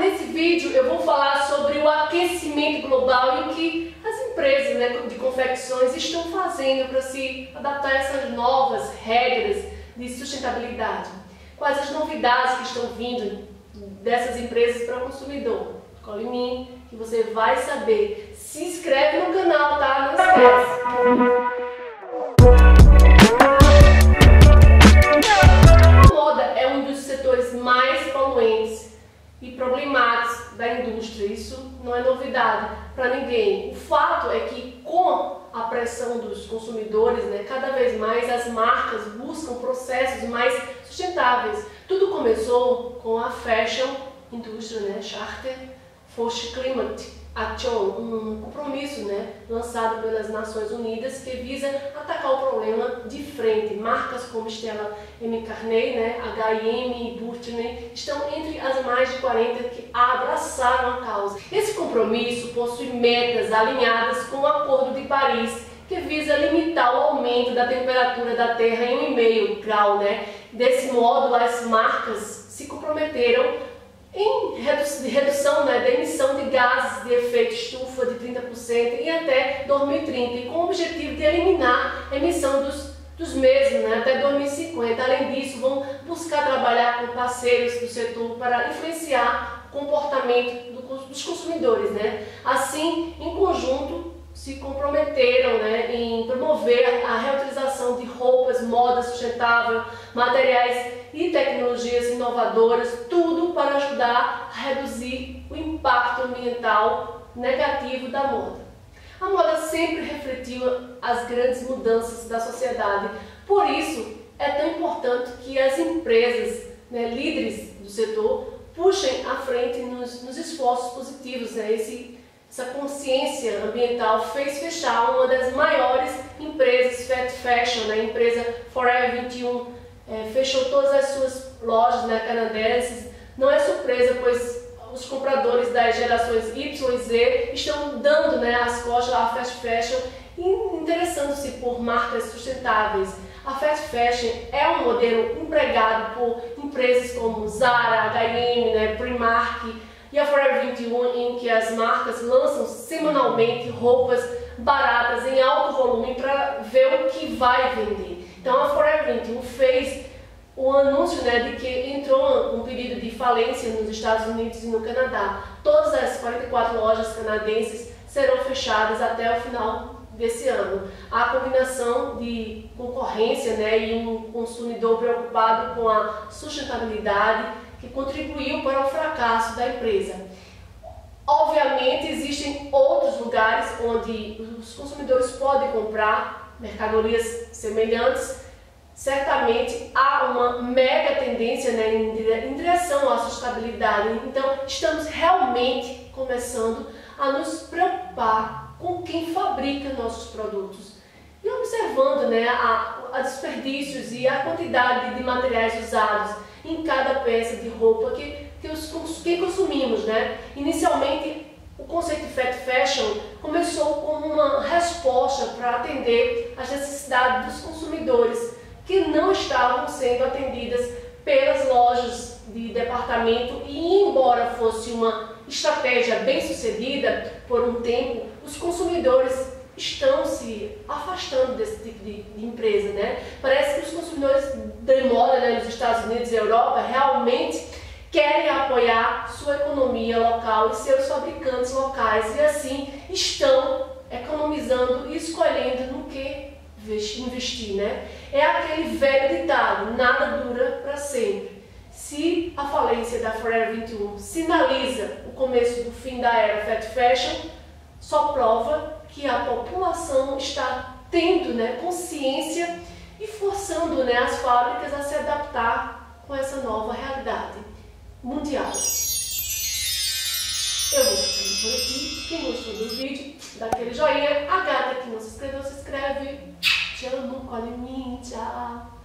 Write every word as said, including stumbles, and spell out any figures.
nesse vídeo eu vou falar sobre o aquecimento global e o que as empresas, né, de confecções estão fazendo para se adaptar a essas novas regras de sustentabilidade. Quais as novidades que estão vindo dessas empresas para o consumidor? Cola em mim que você vai saber. Se inscreve no canal, tá? Não esquece! E problemáticos da indústria. Isso não é novidade para ninguém. O fato é que com a pressão dos consumidores, né, cada vez mais as marcas buscam processos mais sustentáveis. Tudo começou com a fashion indústria, né, Charter for Climate Action, um compromisso, né, lançado pelas Nações Unidas que visa atacar o problema de frente. Marcas como Stella McCartney, né, H e M e Burton estão entre as mais de quarenta que abraçaram a causa. Esse compromisso possui metas alinhadas com o Acordo de Paris, que visa limitar o aumento da temperatura da Terra em um vírgula cinco grau, né? Desse modo, as marcas se comprometeram em redução, né, da emissão de gases de efeito estufa de trinta por cento e até dois mil e trinta, e com o objetivo de eliminar a emissão dos, dos mesmos, né, até dois mil e cinquenta. Além disso, vão buscar trabalhar com parceiros do setor para influenciar o comportamento do, dos consumidores, né? Assim, em conjunto, se comprometeram, né, em promover a reutilização de roupas, moda sustentável, materiais e tecnologias inovadoras, tudo para ajudar a reduzir o impacto ambiental negativo da moda. A moda sempre refletiu as grandes mudanças da sociedade, por isso é tão importante que as empresas, né, líderes do setor, puxem à frente nos, nos esforços positivos, né? Esse Essa consciência ambiental fez fechar uma das maiores empresas fast fashion, né? A empresa Forever vinte e um é, fechou todas as suas lojas, né, canadenses. Não é surpresa, pois os compradores das gerações Y e Z estão dando, né, as costas à fast fashion e interessando-se por marcas sustentáveis. A fast fashion é um modelo empregado por empresas como Zara, H e M, né, Primark, e a Forever vinte e um, em que as marcas lançam semanalmente roupas baratas em alto volume para ver o que vai vender. Então a Forever vinte e um fez o anúncio, né, de que entrou um pedido de falência nos Estados Unidos e no Canadá. Todas as quarenta e quatro lojas canadenses serão fechadas até o final desse ano. A combinação de concorrência, né, e um consumidor preocupado com a sustentabilidade que contribuiu para o fracasso da empresa. Obviamente, existem outros lugares onde os consumidores podem comprar mercadorias semelhantes. Certamente há uma mega tendência, né, em direção à sustentabilidade. Então, estamos realmente começando a nos preocupar com quem fabrica nossos produtos e observando, né, a, a desperdícios e a quantidade de materiais usados em cada peça de roupa que, que, os, que consumimos, né? Inicialmente, o conceito de fast fashion começou como uma resposta para atender às necessidades dos consumidores que não estavam sendo atendidas pelas lojas de departamento, e embora fosse uma estratégia bem sucedida por um tempo, os consumidores estão se afastando desse tipo de empresa, né? Parece que os consumidores de moda, né, nos Estados Unidos e Europa realmente querem apoiar sua economia local e seus fabricantes locais, e assim estão economizando e escolhendo no que investir, né? É aquele velho ditado, nada dura para sempre. Se a falência da Forever vinte e um sinaliza o começo do fim da era fast fashion, só prova que a população está tendo, né, consciência e forçando, né, as fábricas a se adaptar com essa nova realidade mundial. Eu vou ficando por aqui. Quem gostou do vídeo, dá aquele joinha. A gata que não se inscreveu, se inscreve. Te amo, cola em mim, tchau.